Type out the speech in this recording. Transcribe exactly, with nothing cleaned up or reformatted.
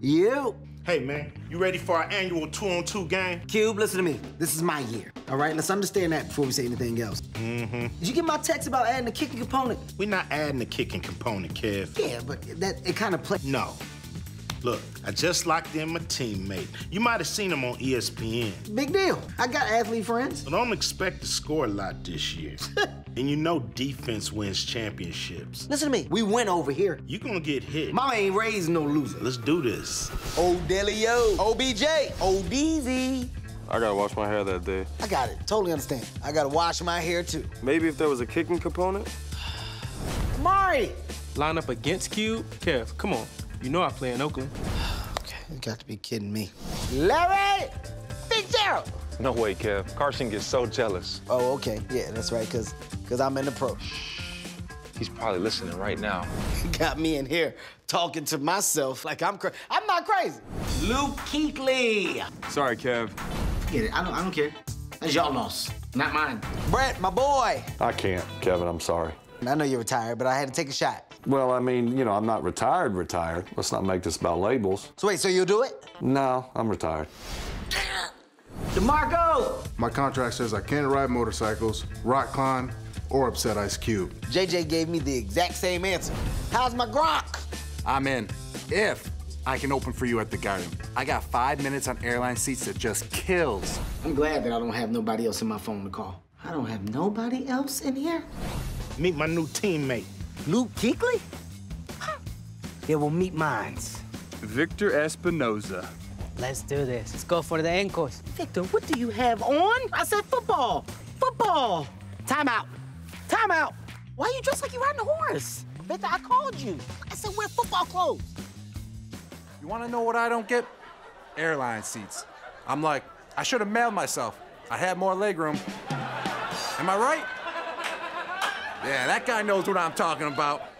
You. Hey, man, you ready for our annual two-on-two game? Cube, listen to me. This is my year, all right? Let's understand that before we say anything else. Mm-hmm. Did you get my text about adding the kicking component? We're not adding the kicking component, Kev. Yeah, but that it kind of plays. No. Look, I just locked in my teammate. You might have seen him on E S P N. Big deal. I got athlete friends. But don't expect to score a lot this year. And you know defense wins championships. Listen to me. We win over here. You gonna get hit. Mama ain't raised no loser. Let's do this. Odelio, O B J, O D Z. I gotta wash my hair that day. I got it. Totally understand. I gotta wash my hair, too. Maybe if there was a kicking component? Mari! Line up against Cube? Kev, come on. You know I play in Oakland. Okay, you got to be kidding me. Larry! Fitzgerald! No way, Kev. Carson gets so jealous. Oh, okay. Yeah, that's right, because because I'm in the pro. He's probably listening right now. Got me in here talking to myself like I'm crazy. I'm not crazy. Luke Kuechly. Sorry, Kev. Get it. I don't, I don't care. That's y'all loss, not mine. Brett, my boy. I can't, Kevin. I'm sorry. I know you're retired, but I had to take a shot. Well, I mean, you know, I'm not retired retired. Let's not make this about labels. So wait, so you'll do it? No, I'm retired. DeMarco! My contract says I can't ride motorcycles, rock climb, or upset Ice Cube. J J gave me the exact same answer. How's my Gronk? I'm in. If I can open for you at the Garden. I got five minutes on airline seats that just kills. I'm glad that I don't have nobody else in my phone to call. I don't have nobody else in here? Meet my new teammate. Luke Kuechly? Yeah, we'll meet mines. Victor Espinoza. Let's do this. Let's go for the ankles. Victor, what do you have on? I said football. Football. Time out. Time out. Why are you dressed like you're riding a horse? Victor, I called you. I said wear football clothes. You want to know what I don't get? Airline seats. I'm like, I should have mailed myself. I had more legroom. Am I right? Yeah, that guy knows what I'm talking about.